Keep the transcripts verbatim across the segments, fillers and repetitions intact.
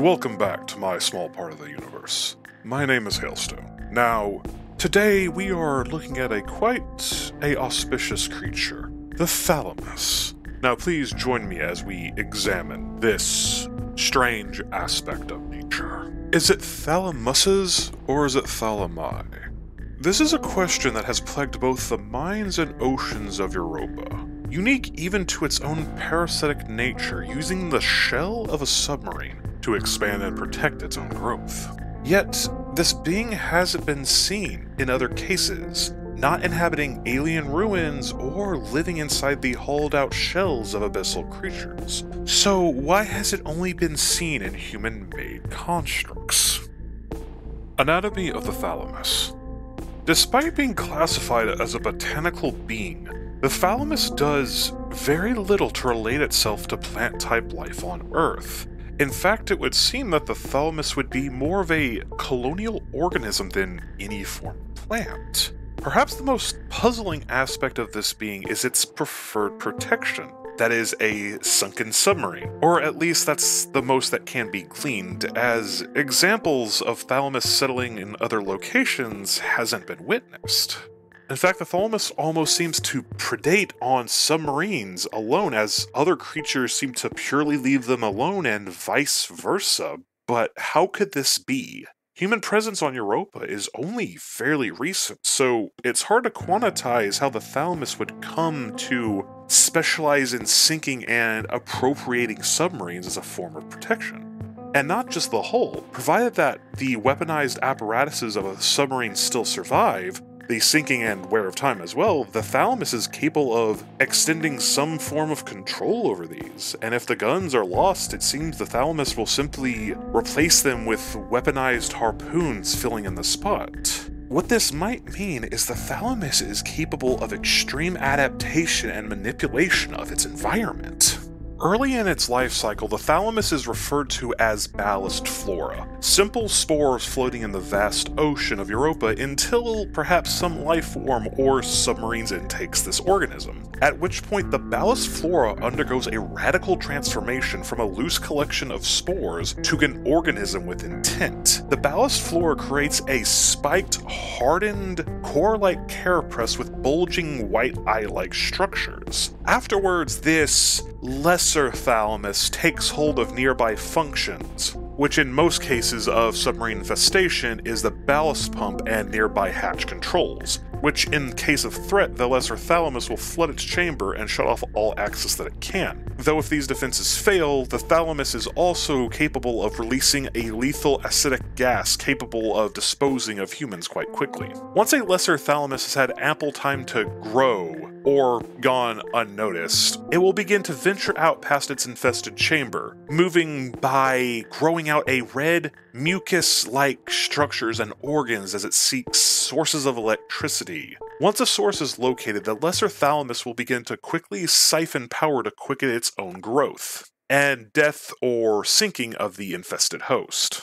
and welcome back to my small part of the universe. My name is Hailstone. Now, today we are looking at a quite a auspicious creature, the thalamus. Now please join me as we examine this strange aspect of nature. Is it thalamuses or is it thalami? This is a question that has plagued both the mines and oceans of Europa. Unique even to its own parasitic nature, using the shell of a submarine to expand and protect its own growth. Yet, this being hasn't been seen in other cases, not inhabiting alien ruins or living inside the hollowed-out shells of abyssal creatures. So why has it only been seen in human-made constructs? Anatomy of the thalamus. Despite being classified as a botanical being, the thalamus does very little to relate itself to plant-type life on Earth. In fact, it would seem that the thalamus would be more of a colonial organism than any form of plant. Perhaps the most puzzling aspect of this being is its preferred protection. That is, a sunken submarine, or at least that's the most that can be gleaned, as examples of thalamus settling in other locations hasn't been witnessed. In fact, the thalamus almost seems to predate on submarines alone, as other creatures seem to purely leave them alone and vice versa. But how could this be? Human presence on Europa is only fairly recent, so it's hard to quantize how the thalamus would come to specialize in sinking and appropriating submarines as a form of protection. And not just the hull, provided that the weaponized apparatuses of a submarine still survive, the sinking and wear of time as well, the thalamus is capable of extending some form of control over these, and if the guns are lost, it seems the thalamus will simply replace them with weaponized harpoons filling in the spot. What this might mean is the thalamus is capable of extreme adaptation and manipulation of its environment. Early in its life cycle, the thalamus is referred to as ballast flora, simple spores floating in the vast ocean of Europa until perhaps some life form or submarines intakes this organism, at which point the ballast flora undergoes a radical transformation from a loose collection of spores to an organism with intent. The ballast flora creates a spiked, hardened, core-like carapace with bulging white eye-like structures. Afterwards, this lesser thalamus takes hold of nearby functions, which in most cases of submarine infestation is the ballast pump and nearby hatch controls, which in case of threat, the lesser thalamus will flood its chamber and shut off all access that it can. Though if these defenses fail, the thalamus is also capable of releasing a lethal acidic gas capable of disposing of humans quite quickly. Once a lesser thalamus has had ample time to grow, or gone unnoticed, it will begin to venture out past its infested chamber, moving by growing out a red, mucus-like structures and organs as it seeks sources of electricity. Once a source is located, the lesser thalamus will begin to quickly siphon power to quicken its own growth, and death or sinking of the infested host.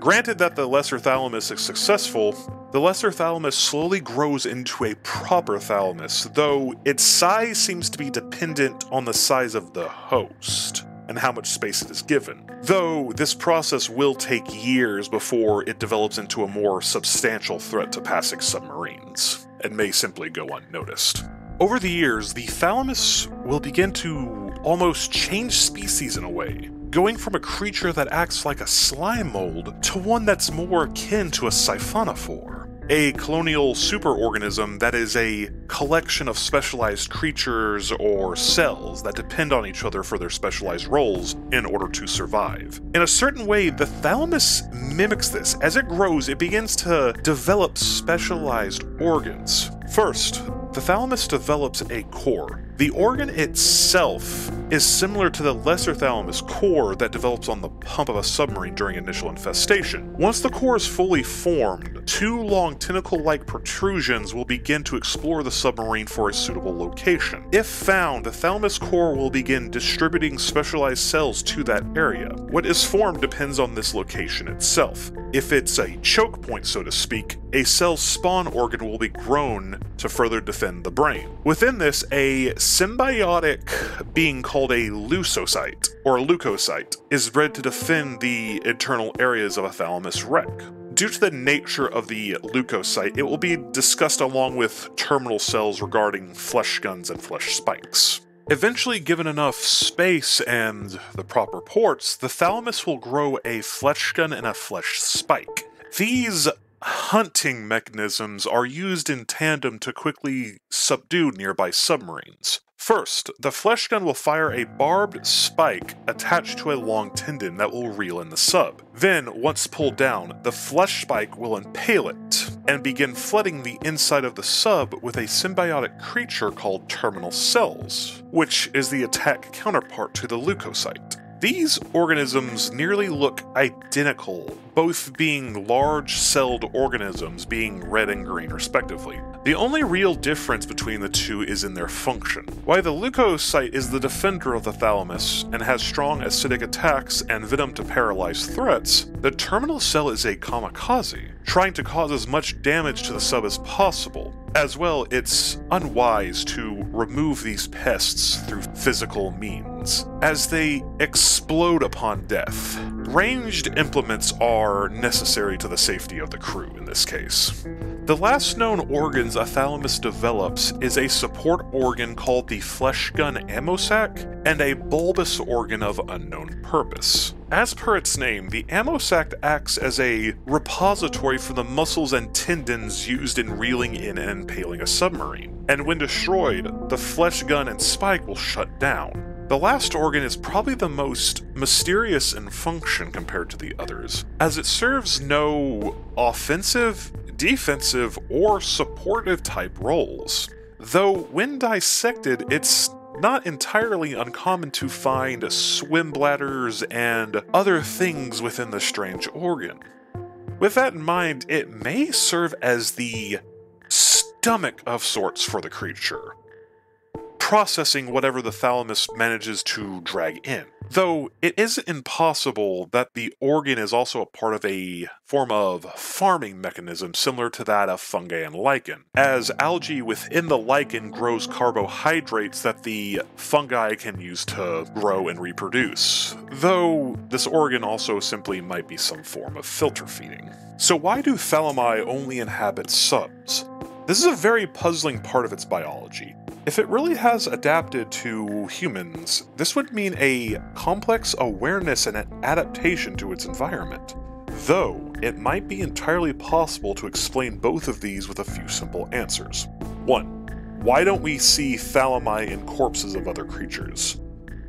Granted that the lesser thalamus is successful, the lesser thalamus slowly grows into a proper thalamus, though its size seems to be dependent on the size of the host and how much space it is given, though this process will take years before it develops into a more substantial threat to passing submarines, and may simply go unnoticed. Over the years, the thalamus will begin to almost change species in a way, going from a creature that acts like a slime mold to one that's more akin to a siphonophore, a colonial superorganism that is a collection of specialized creatures or cells that depend on each other for their specialized roles in order to survive. In a certain way, the thalamus mimics this. As it grows, it begins to develop specialized organs. First, the thalamus develops a core. The organ itself is similar to the lesser thalamus core that develops on the pump of a submarine during initial infestation. Once the core is fully formed, two long tentacle-like protrusions will begin to explore the submarine for a suitable location. If found, the thalamus core will begin distributing specialized cells to that area. What is formed depends on this location itself. If it's a choke point, so to speak, a cell spawn organ will be grown to further defend the brain. Within this, a symbiotic being called a leucocyte, or leukocyte, is bred to defend the internal areas of a thalamus wreck. Due to the nature of the leukocyte, it will be discussed along with terminal cells regarding flesh guns and flesh spikes. Eventually, given enough space and the proper ports, the thalamus will grow a flesh gun and a flesh spike. These hunting mechanisms are used in tandem to quickly subdue nearby submarines. First, the flesh gun will fire a barbed spike attached to a long tendon that will reel in the sub. Then, once pulled down, the flesh spike will impale it and begin flooding the inside of the sub with a symbiotic creature called terminal cells, which is the attack counterpart to the leukocyte. These organisms nearly look identical, both being large-celled organisms, being red and green respectively. The only real difference between the two is in their function. While the leukocyte is the defender of the thalamus and has strong acidic attacks and venom to paralyze threats, the terminal cell is a kamikaze, trying to cause as much damage to the sub as possible. As well, it's unwise to remove these pests through physical means, as they explode upon death. Ranged implements are necessary to the safety of the crew in this case. The last known organs a thalamus develops is a support organ called the flesh gun ammo sac and a bulbous organ of unknown purpose. As per its name, the ammo sac acts as a repository for the muscles and tendons used in reeling in and impaling a submarine, and when destroyed, the flesh gun and spike will shut down. The last organ is probably the most mysterious in function compared to the others, as it serves no offensive, defensive, or supportive type roles. Though when dissected, it's not entirely uncommon to find swim bladders and other things within the strange organ. With that in mind, it may serve as the stomach of sorts for the creature, processing whatever the thalamus manages to drag in. Though it isn't impossible that the organ is also a part of a form of farming mechanism similar to that of fungi and lichen, as algae within the lichen grows carbohydrates that the fungi can use to grow and reproduce, though this organ also simply might be some form of filter feeding. So why do thalami only inhabit subs? This is a very puzzling part of its biology. If it really has adapted to humans, this would mean a complex awareness and an adaptation to its environment, though it might be entirely possible to explain both of these with a few simple answers. one. Why don't we see thalami in corpses of other creatures?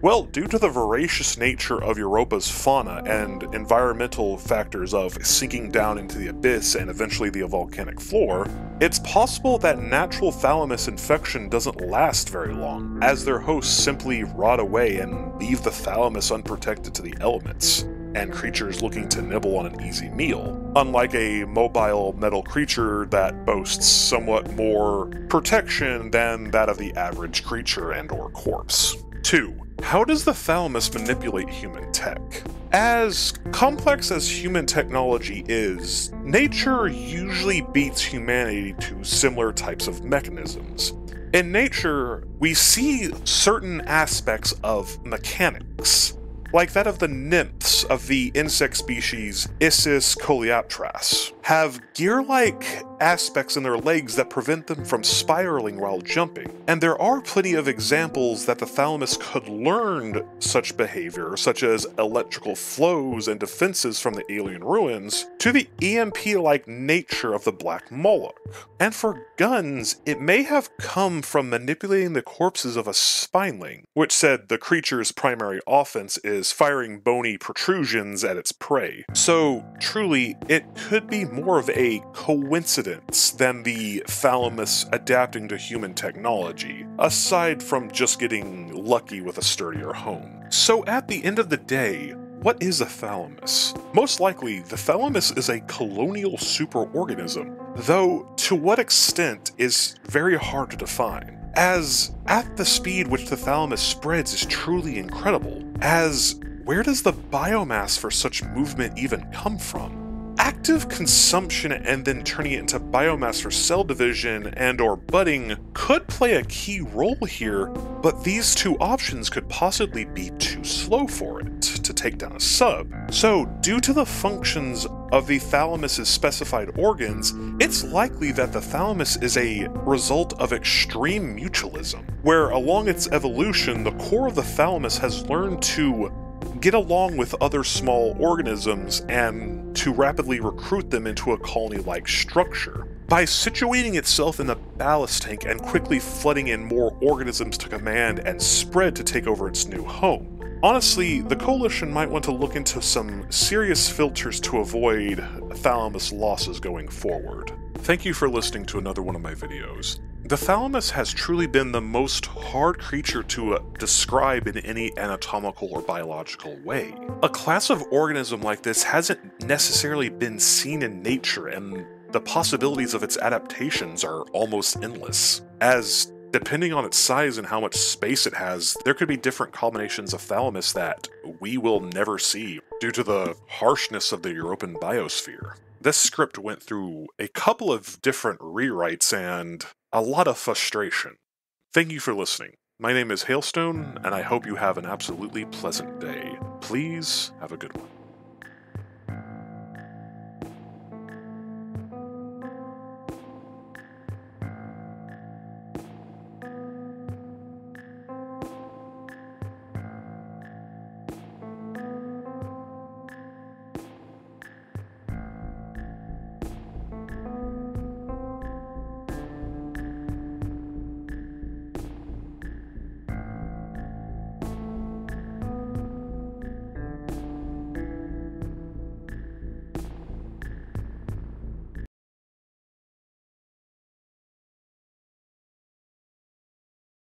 Well, due to the voracious nature of Europa's fauna and environmental factors of sinking down into the abyss and eventually the volcanic floor, it's possible that natural thalamus infection doesn't last very long, as their hosts simply rot away and leave the thalamus unprotected to the elements and creatures looking to nibble on an easy meal, unlike a mobile metal creature that boasts somewhat more protection than that of the average creature and or corpse. two. How does the thalamus manipulate human tech? As complex as human technology is, nature usually beats humanity to similar types of mechanisms. In nature, we see certain aspects of mechanics, like that of the nymphs of the insect species Isis coleoptras, have gear-like aspects in their legs that prevent them from spiraling while jumping, and there are plenty of examples that the thalamus could learn such behavior, such as electrical flows and defenses from the alien ruins, to the E M P-like nature of the black Moloch. And for guns, it may have come from manipulating the corpses of a spineling, which said the creature's primary offense is firing bony protrusions at its prey. So truly, it could be more of a coincidence than the thalamus adapting to human technology, aside from just getting lucky with a sturdier home. So at the end of the day, what is a thalamus? Most likely, the thalamus is a colonial superorganism, though to what extent is very hard to define, as at the speed which the thalamus spreads is truly incredible, as where does the biomass for such movement even come from? active consumption and then turning it into biomass for cell division and or budding could play a key role here, but these two options could possibly be too slow for it to take down a sub. So due to the functions of the thalamus's specified organs, it's likely that the thalamus is a result of extreme mutualism, where along its evolution, the core of the thalamus has learned to get along with other small organisms and to rapidly recruit them into a colony-like structure. By situating itself in the ballast tank and quickly flooding in more organisms to command and spread to take over its new home. Honestly, the Coalition might want to look into some serious filters to avoid thalamus losses going forward. Thank you for listening to another one of my videos. The thalamus has truly been the most hard creature to uh, describe in any anatomical or biological way. A class of organism like this hasn't necessarily been seen in nature, and the possibilities of its adaptations are almost endless, as depending on its size and how much space it has, there could be different combinations of thalamus that we will never see due to the harshness of the European biosphere. This script went through a couple of different rewrites and a lot of frustration. Thank you for listening. My name is Hailstone, and I hope you have an absolutely pleasant day. Please have a good one.